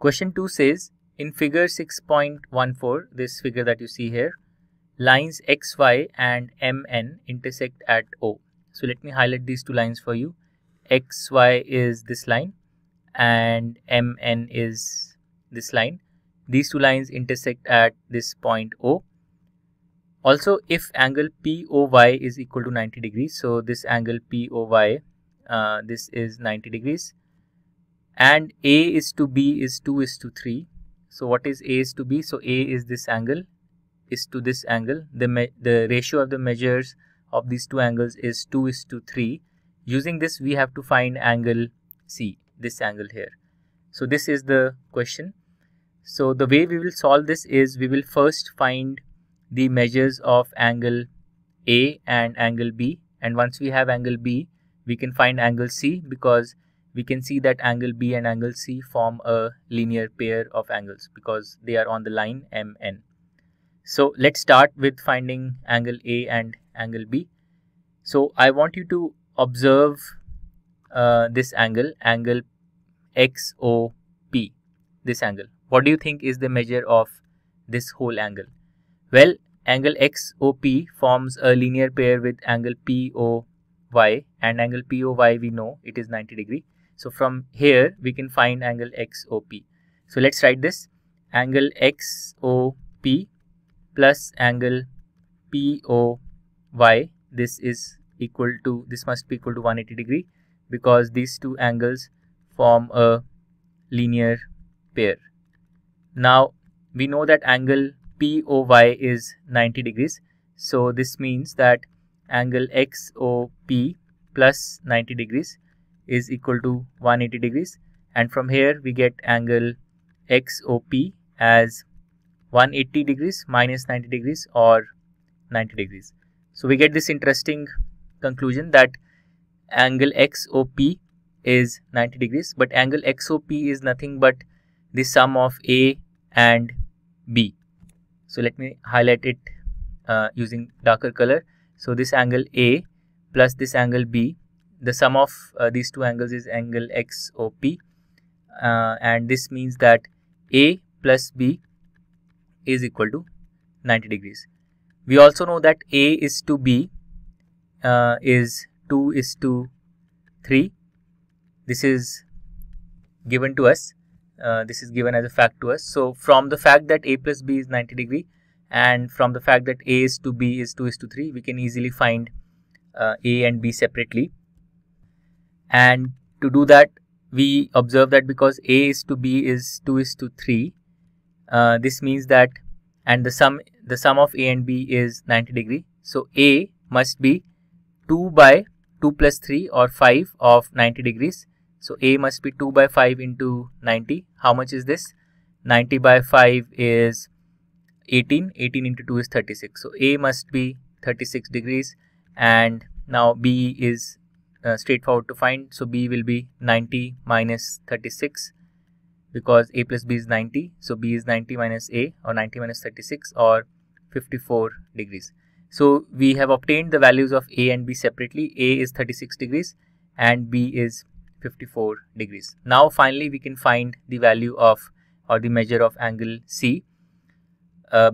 Question 2 says, in figure 6.14, this figure that you see here, lines XY and MN intersect at O. So let me highlight these two lines for you. XY is this line and MN is this line. These two lines intersect at this point O. Also, if angle POY is equal to 90 degrees, so this angle POY, this is 90 degrees. And A is to B is 2:3. So what is A is to B? So A is this angle is to this angle. The ratio of the measures of these two angles is 2:3. Using this, we have to find angle C, this angle here. So this is the question. So the way we will solve this is we will first find the measures of angle A and angle B, and once we have angle B, we can find angle C, because we can see that angle B and angle C form a linear pair of angles because they are on the line MN. So let's start with finding angle A and angle B. So I want you to observe this angle, angle XOP, this angle. What do you think is the measure of this whole angle? Well, angle XOP forms a linear pair with angle POY, and angle POY we know it is 90 degree. So from here we can find angle XOP. So let's write this, angle XOP plus angle POY, this is equal to, this must be equal to 180 degree because these two angles form a linear pair. Now we know that angle POY is 90 degrees. So this means that angle XOP plus 90 degrees is equal to 180 degrees. And from here we get angle XOP as 180 degrees minus 90 degrees or 90 degrees. So we get this interesting conclusion that angle XOP is 90 degrees, but angle XOP is nothing but the sum of A and B. So let me highlight it using darker color. So this angle A plus this angle B, the sum of these two angles is angle XOP, and this means that A plus B is equal to 90 degrees. We also know that A is to B is 2:3. This is given to us. This is given as a fact to us. So from the fact that A plus B is 90 degree and from the fact that A is to B is 2:3, we can easily find A and B separately. And to do that, we observe that because A is to B is 2:3, this means that, and the sum of A and B is 90 degree. So A must be 2 by 2 plus 3 or 5 of 90 degrees. So A must be 2 by 5 into 90. How much is this? 90 by 5 is 18. 18 into 2 is 36. So A must be 36 degrees. And now B is straightforward to find. So B will be 90 minus 36 because A plus B is 90. So B is 90 minus A or 90 minus 36 or 54 degrees. So we have obtained the values of A and B separately. A is 36 degrees and B is 54 degrees. Now finally we can find the value of or the measure of angle C,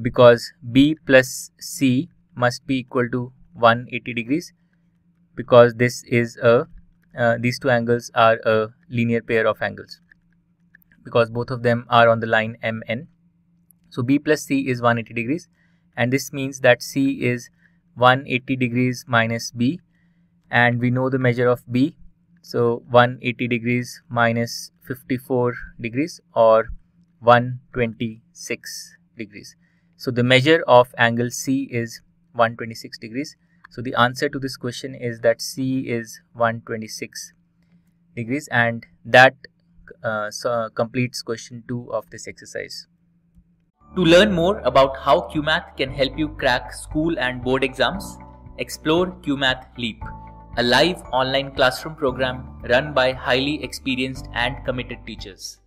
because B plus C must be equal to 180 degrees, because this is a these two angles are a linear pair of angles because both of them are on the line MN. So B plus C is 180 degrees, and this means that C is 180 degrees minus B, and we know the measure of B. So 180 degrees minus 54 degrees or 126 degrees. So the measure of angle C is 126 degrees. So the answer to this question is that C is 126 degrees, and that completes question 2 of this exercise. To learn more about how QMath can help you crack school and board exams, explore QMath Leap, a live online classroom program run by highly experienced and committed teachers.